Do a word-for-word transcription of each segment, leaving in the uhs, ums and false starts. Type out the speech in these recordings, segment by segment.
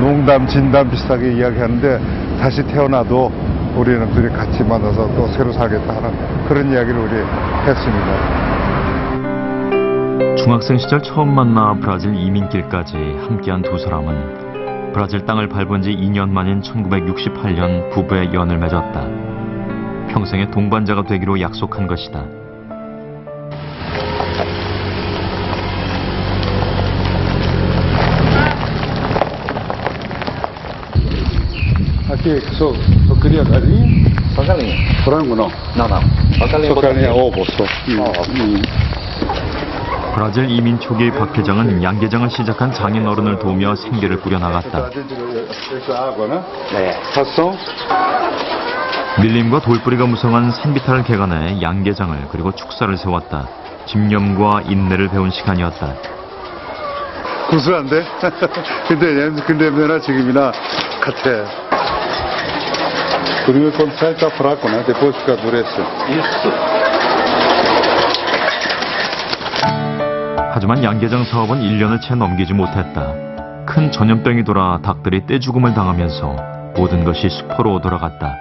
농담, 진담 비슷하게 이야기하는데 다시 태어나도 우리는 둘이 같이 만나서 또 새로 살겠다 하는 그런 이야기를 우리 했습니다. 중학생 시절 처음 만나 브라질 이민길까지 함께한 두 사람은 브라질 땅을 밟은 지 이 년 만인 천구백육십팔 년 부부의 연을 맺었다. 평생의 동반자가 되기로 약속한 것이다. Aqui, sou, só queria galinha. Só galinha? Frango não? Não, não. Só galinha, só galinha ovo, só. 브라질 이민 초기 박 회장은 양계장을 시작한 장인어른을 도우며 생계를 꾸려나갔다. 밀림과 돌뿌리가 무성한 산비탈을 개간해 양계장을 그리고 축사를 세웠다. 집념과 인내를 배운 시간이었다. 고수한데? 근데 냄새나 지금이나 같아. Primeiro quando sai está fraco, né? Depois fica dureza. 하지만 양계장 사업은 일 년을 채 넘기지 못했다. 큰 전염병이 돌아 닭들이 떼죽음을 당하면서 모든 것이 수포로 돌아갔다.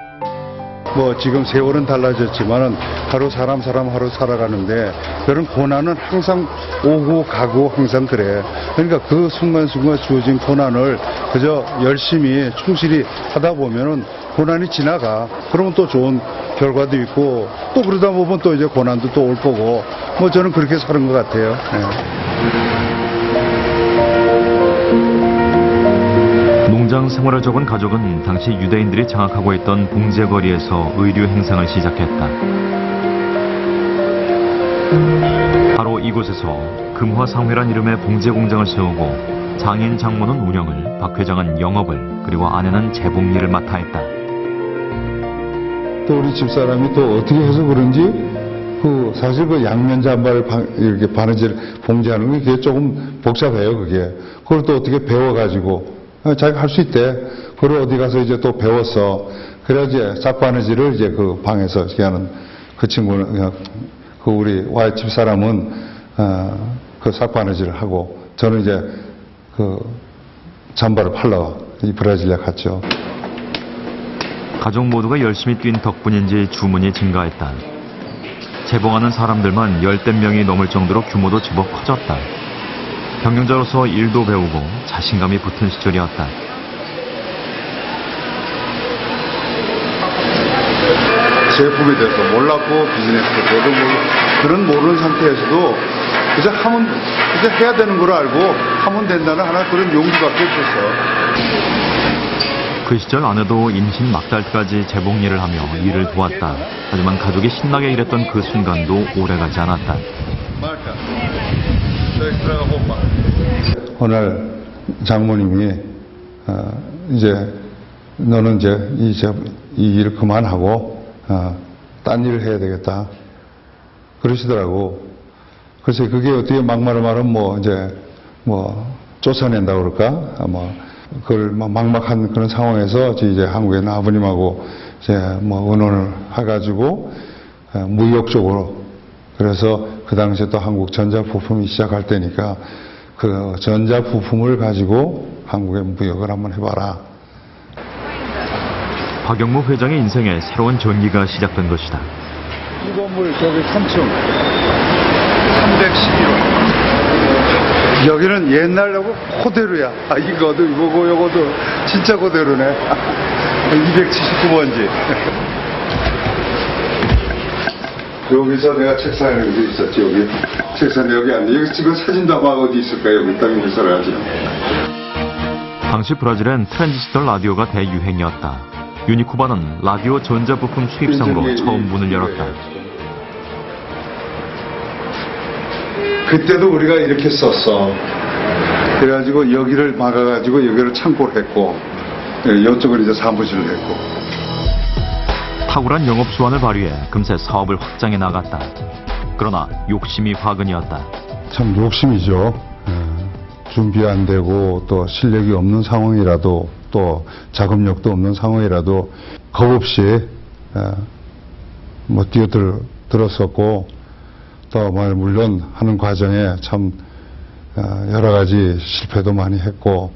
뭐 지금 세월은 달라졌지만은 하루 사람 사람 하루 살아가는데 그런 고난은 항상 오고 가고 항상 그래. 그러니까 그 순간순간 주어진 고난을 그저 열심히 충실히 하다 보면은 고난이 지나가. 그러면 또 좋은 결과도 있고 또 그러다 보면 또 이제 고난도 또 올 거고 뭐 저는 그렇게 사는 것 같아요. 네. 농장 생활을 접은 가족은 당시 유대인들이 장악하고 있던 봉제거리에서 의류 행상을 시작했다. 바로 이곳에서 금화상회란 이름의 봉제공장을 세우고 장인 장모는 운영을, 박 회장은 영업을, 그리고 아내는 재봉일을 맡아 했다. 또 우리 집사람이 또 어떻게 해서 그런지 그 사실 그 양면 잠바를 이렇게 바느질 봉제하는 게 그게 조금 복잡해요. 그게 그걸 또 어떻게 배워가지고 자기가 할 수 있대. 그걸 어디 가서 이제 또 배웠어. 그래야 이제 짝바느질을 이제 그 방에서 이렇게 하는 그 친구는 그냥 그 우리 와이 집사람은 어, 그 짝바느질을 하고 저는 이제 그 잠바를 팔러 이 브라질리아 갔죠. 가족 모두가 열심히 뛴 덕분인지 주문이 증가했다. 재봉하는 사람들만 열댓 명이 넘을 정도로 규모도 제법 커졌다. 경영자로서 일도 배우고 자신감이 붙은 시절이었다. 제품에 대해서 몰랐고 비즈니스도 저도 모르고 그런 모르는 상태에서도 그저 하면 그저 해야 되는 걸 알고 하면 된다는 하나 그런 용기밖에 없었어요. 그 시절 아내도 임신 막달까지 재봉일을 하며 일을 도왔다. 하지만 가족이 신나게 일했던 그 순간도 오래가지 않았다. 어느 날 장모님이 어, 이제 너는 이제 이, 이 일을 그만하고 어, 딴 일을 해야 되겠다 그러시더라고. 글쎄 그게 어떻게 막말로 말하면 뭐 이제 뭐 쫓아낸다 그럴까? 뭐 그걸 막막한 그런 상황에서 이제 한국에 아버님하고 이제 뭐 의논을 해가지고 무역적으로 그래서 그 당시에 또 한국 전자부품이 시작할 때니까 그 전자부품을 가지고 한국에 무역을 한번 해봐라. 박영무 회장의 인생에 새로운 전기가 시작된 것이다. 이 건물 저기 삼 층 삼백십일 호. 여기는 옛날하고 그대로야. 아, 이거도 이거고 이거도 진짜 그대로네. 이백칠십구 번지. 여기서 내가 책상에 여기 있었지. 여기 책상에 여기 앉아. 여기 지금 사진 담아 어디 있을까? 여기 딱 물살을 하지. 당시 브라질은 트랜지스터 라디오가 대유행이었다. 유니코바는 라디오 전자부품 수입상으로 처음 문을 열었다. 그때도 우리가 이렇게 썼어. 그래가지고 여기를 막아가지고 여기를 창고를 했고 이쪽을 이제 사무실을 했고. 탁월한 영업 수완을 발휘해 금세 사업을 확장해 나갔다. 그러나 욕심이 화근이었다. 참 욕심이죠. 준비 안 되고 또 실력이 없는 상황이라도 또 자금력도 없는 상황이라도 겁 없이 뭐 뛰어들었었고. 또 물론 하는 과정에 참 여러 가지 실패도 많이 했고.